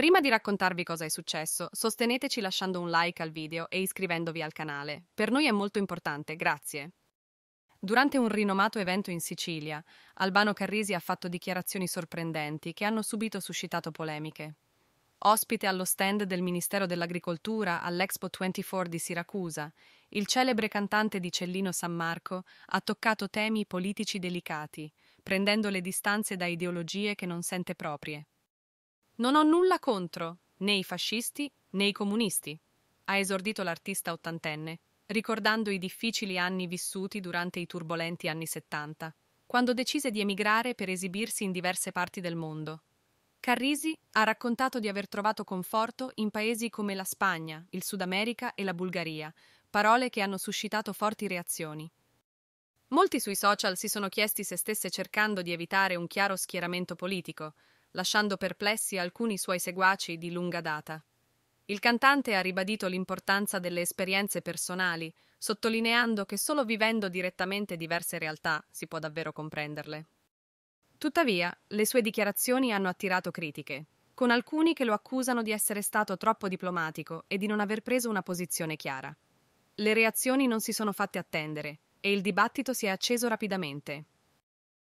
Prima di raccontarvi cosa è successo, sosteneteci lasciando un like al video e iscrivendovi al canale. Per noi è molto importante, grazie. Durante un rinomato evento in Sicilia, Albano Carrisi ha fatto dichiarazioni sorprendenti che hanno subito suscitato polemiche. Ospite allo stand del Ministero dell'Agricoltura all'Expo 24 di Siracusa, il celebre cantante di Cellino San Marco ha toccato temi politici delicati, prendendo le distanze da ideologie che non sente proprie. Non ho nulla contro né i fascisti né i comunisti, ha esordito l'artista ottantenne, ricordando i difficili anni vissuti durante i turbolenti anni 70, quando decise di emigrare per esibirsi in diverse parti del mondo. Carrisi ha raccontato di aver trovato conforto in paesi come la Spagna, il Sud America e la Bulgaria, parole che hanno suscitato forti reazioni. Molti sui social si sono chiesti se stesse cercando di evitare un chiaro schieramento politico, lasciando perplessi alcuni suoi seguaci di lunga data. Il cantante ha ribadito l'importanza delle esperienze personali, sottolineando che solo vivendo direttamente diverse realtà si può davvero comprenderle. Tuttavia, le sue dichiarazioni hanno attirato critiche, con alcuni che lo accusano di essere stato troppo diplomatico e di non aver preso una posizione chiara. Le reazioni non si sono fatte attendere e il dibattito si è acceso rapidamente.